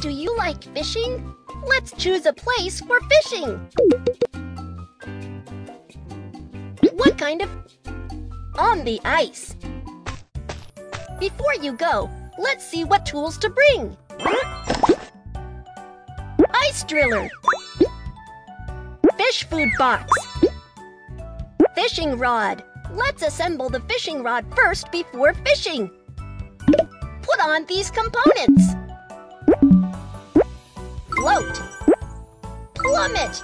Do you like fishing? Let's choose a place for fishing. What kind of? On the ice. Before you go, let's see what tools to bring. Ice driller. Fish food box. Fishing rod. Let's assemble the fishing rod first before fishing. Put on these components. Float. Plummet.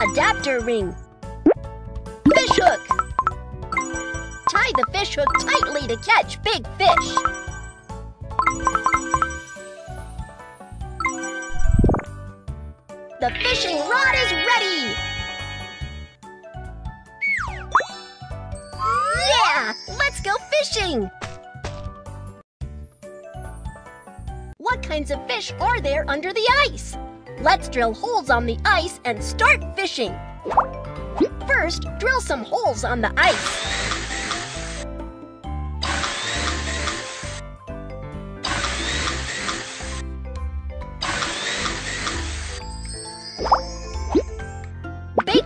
Adapter ring. Fish hook. Tie the fish hook tightly to catch big fish. The fishing rod is ready! Yeah! Let's go fishing! What kinds of fish are there under the ice? Let's drill holes on the ice and start fishing. First, drill some holes on the ice.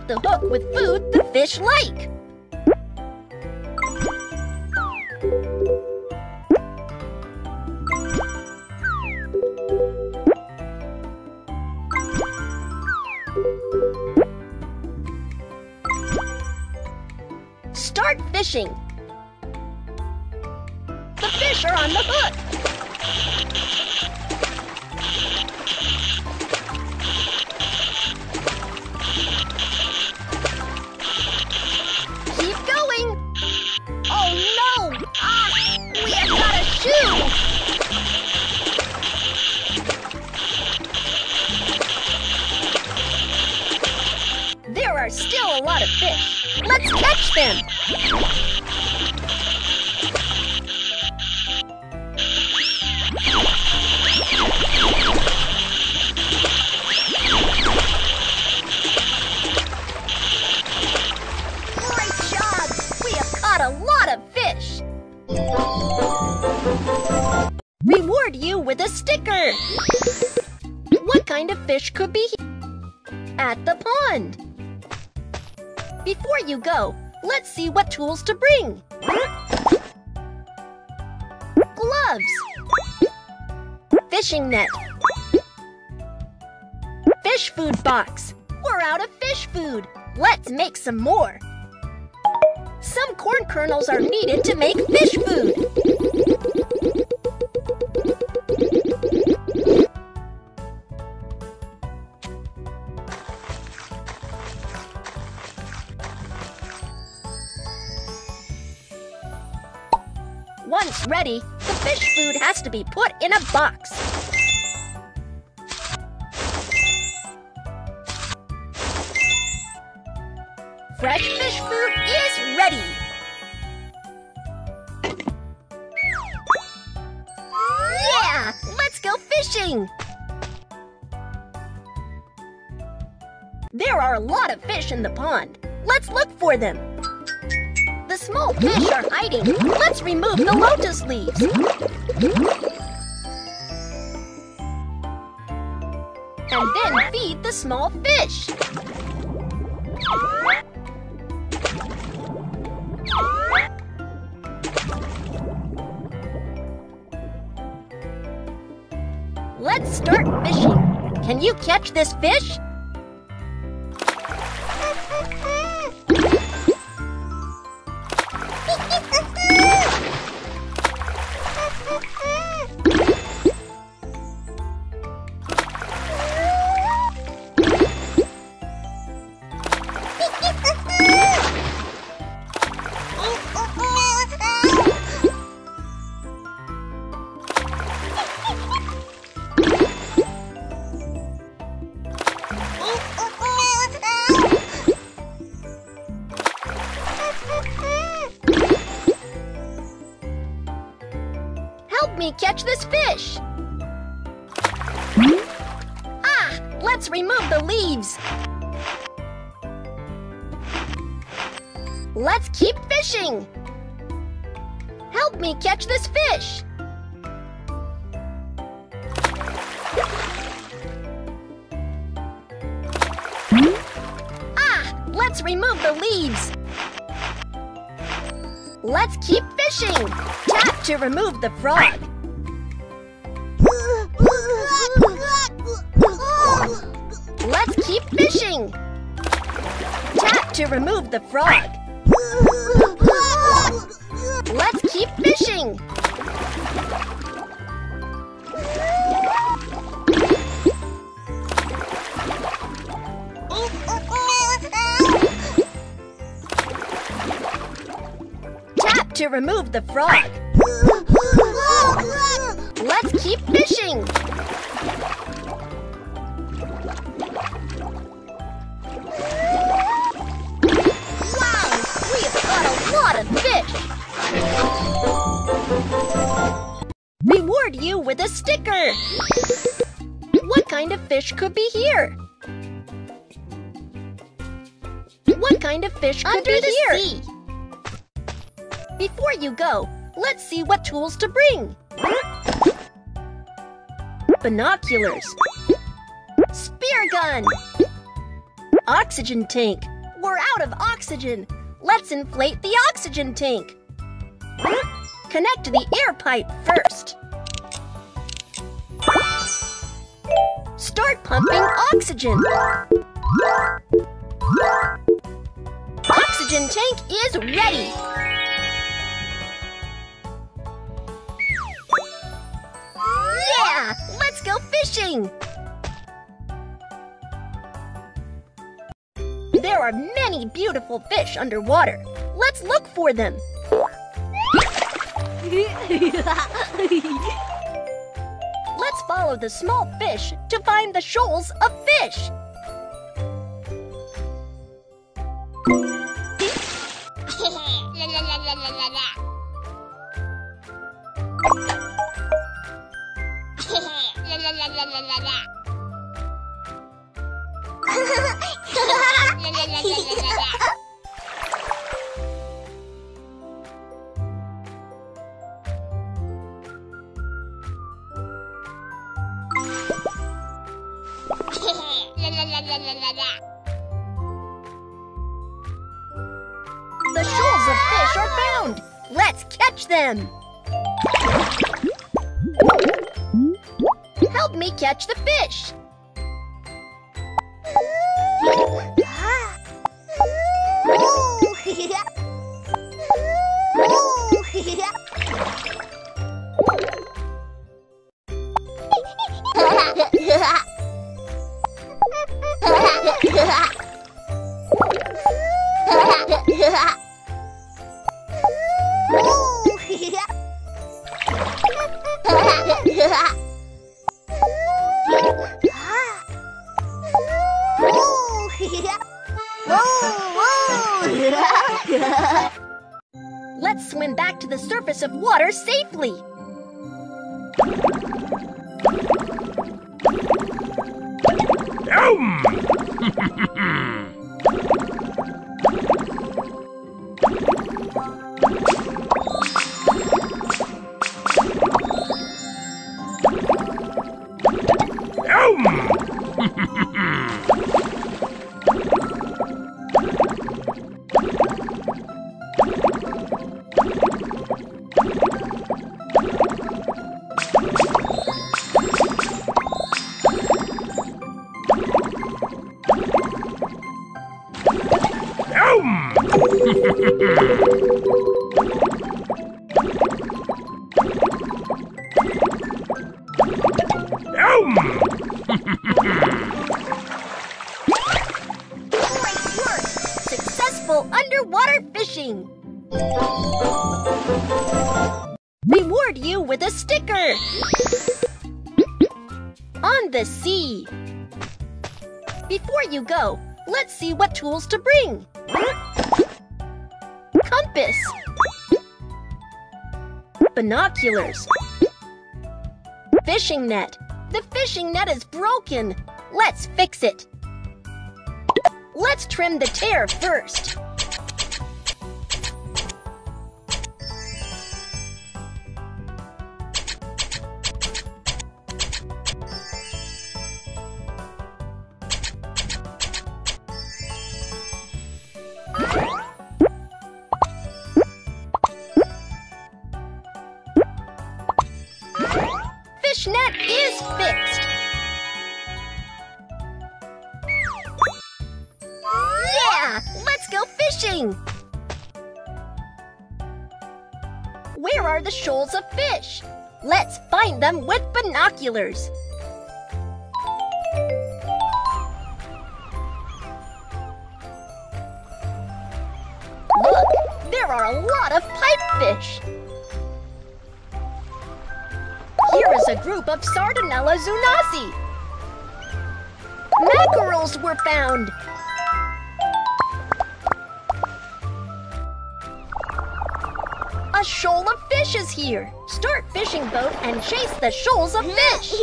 The hook with food the fish like. Start fishing. The fish are on the hook. Still a lot of fish. Let's catch them. Great job! We have caught a lot of fish. Reward you with a sticker. What kind of fish could be at the pond? Before you go, let's see what tools to bring. Gloves. Fishing net. Fish food box. We're out of fish food. Let's make some more. Some corn kernels are needed to make fish food. Once ready, the fish food has to be put in a box. Fresh fish food is ready! Yeah! Let's go fishing! There are a lot of fish in the pond. Let's look for them. The small fish are hiding. Let's remove the lotus leaves. And then feed the small fish. Let's start fishing. Can you catch this fish? Help me catch this fish! Ah! Let's remove the leaves! Let's keep fishing! Help me catch this fish! Let's remove the leaves. Let's keep fishing. Tap to remove the frog. Let's keep fishing. Tap to remove the frog. Let's keep fishing. Tap to remove the frog. Let's keep fishing. Reward you with a sticker! What kind of fish could be here? What kind of fish could be here? Under the sea! Before you go, let's see what tools to bring! Binoculars, spear gun, oxygen tank. We're out of oxygen! Let's inflate the oxygen tank. Connect the air pipe first. Start pumping oxygen. Oxygen tank is ready. Yeah, let's go fishing. There are many beautiful fish underwater. Let's look for them. Let's follow the small fish to find the shoals of fish. The shoals of fish are found! Let's catch them! Help me catch the fish! Let's swim back to the surface of water safely. Underwater fishing! Reward you with a sticker! On the sea! Before you go, let's see what tools to bring! Compass! Binoculars! Fishing net! The fishing net is broken! Let's fix it! Let's trim the tear first. fish net is fixed! Yeah! Let's go fishing! Where are the shoals of fish? Let's find them with binoculars! Look! There are a lot of pipefish! Here is a group of Sardinella zunasi! Mackerels were found! A shoal of fish is here! Start fishing boat and chase the shoals of fish!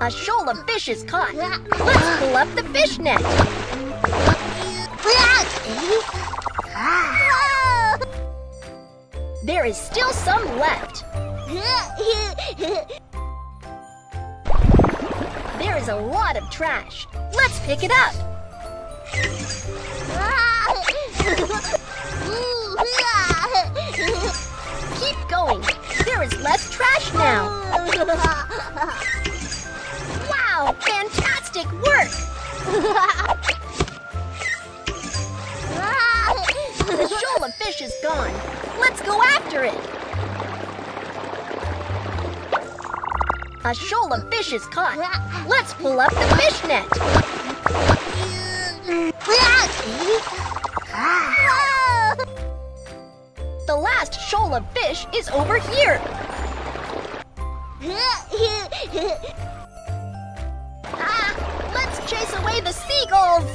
A shoal of fish is caught! Let's pull up the fish net! There is still some left! There is a lot of trash! Let's pick it up! Keep going! There is less trash now! Wow! Fantastic work! The shoal of fish is gone! Let's go after it! A shoal of fish is caught! Let's pull up the fish net! The last shoal of fish is over here! Let's chase away the seagulls!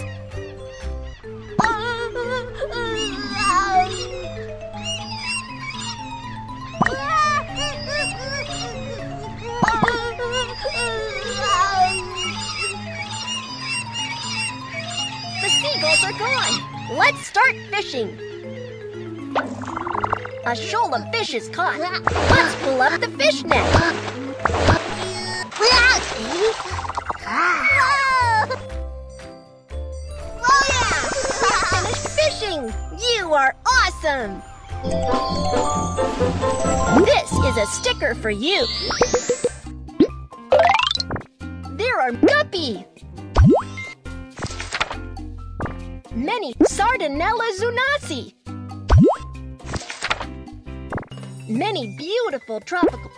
The seagulls are gone! Let's start fishing! A shoal of fish is caught! Let's pull up the fish net! Finish fishing! You are awesome! This is a sticker for you! There are guppy! Many Sardinella zunasi! Many beautiful tropical